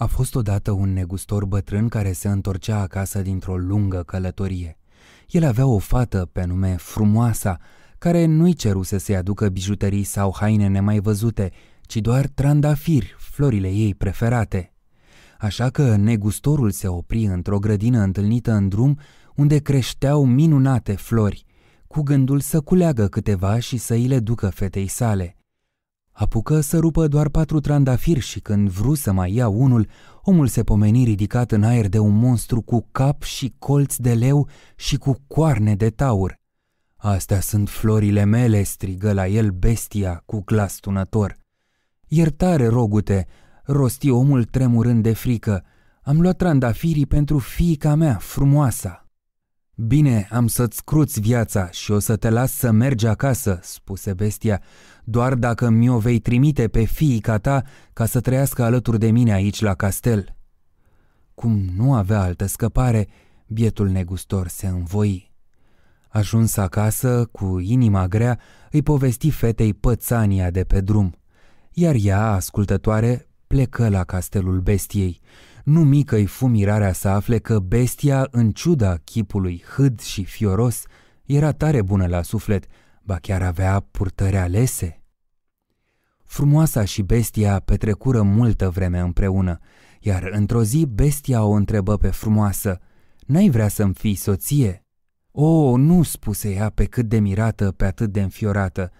A fost odată un negustor bătrân care se întorcea acasă dintr-o lungă călătorie. El avea o fată pe nume Frumoasa, care nu-i ceruse să-i aducă bijuterii sau haine nemai văzute, ci doar trandafiri, florile ei preferate. Așa că negustorul se opri într-o grădină întâlnită în drum, unde creșteau minunate flori, cu gândul să culeagă câteva și să îi le ducă fetei sale. Apucă să rupă doar 4 trandafiri și când vru să mai ia unul, omul se pomeni ridicat în aer de un monstru cu cap și colți de leu și cu coarne de taur. "Astea sunt florile mele!" strigă la el bestia cu glas tunător. "Iertare, rogute!" rosti omul tremurând de frică. "Am luat trandafirii pentru fiica mea, Frumoasa." "Bine, am să-ți cruți viața și o să te las să mergi acasă," spuse bestia, "doar dacă mi-o vei trimite pe fiica ta ca să trăiască alături de mine aici la castel." Cum nu avea altă scăpare, bietul negustor se învoi. Ajuns acasă, cu inima grea, îi povesti fetei pățania de pe drum, iar ea, ascultătoare, plecă la castelul bestiei. Nu mică-i fu mirarea să afle că bestia, în ciuda chipului hâd și fioros, era tare bună la suflet, ba chiar avea purtări alese. Frumoasa și bestia petrecură multă vreme împreună, iar într-o zi bestia o întrebă pe Frumoasă: "N-ai vrea să-mi fii soție?" "O, nu," spuse ea, pe cât de mirată, pe atât de înfiorată.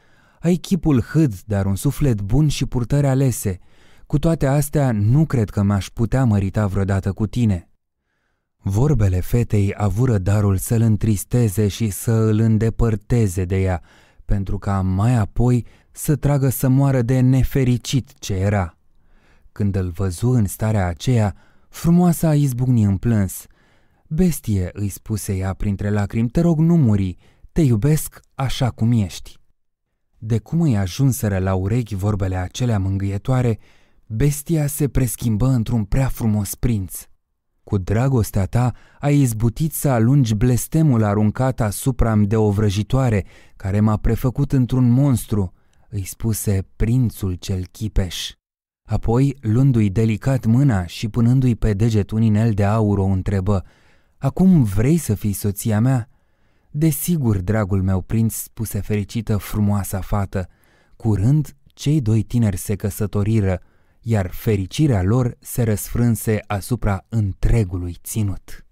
"Ai chipul hâd, dar un suflet bun și purtări alese. Cu toate astea, nu cred că m-aș putea mărita vreodată cu tine." Vorbele fetei avură darul să-l întristeze și să îl îndepărteze de ea, pentru ca mai apoi să tragă să moară de nefericit ce era. Când îl văzu în starea aceea, Frumoasa izbucni în plâns. "Bestie," îi spuse ea printre lacrimi, "te rog, nu muri, te iubesc așa cum ești." De cum îi ajunseră la urechi vorbele acelea mângâietoare, bestia se preschimbă într-un prea frumos prinț. "Cu dragostea ta ai izbutit să alungi blestemul aruncat asupra-mi de o vrăjitoare care m-a prefăcut într-un monstru," îi spuse prințul cel chipeș. Apoi, luându-i delicat mâna și punându-i pe deget un inel de aur, o întrebă: "Acum vrei să fii soția mea?" "Desigur, dragul meu prinț," spuse fericită Frumoasa fată. Curând, cei doi tineri se căsătoriră, iar fericirea lor se răsfrânse asupra întregului ținut.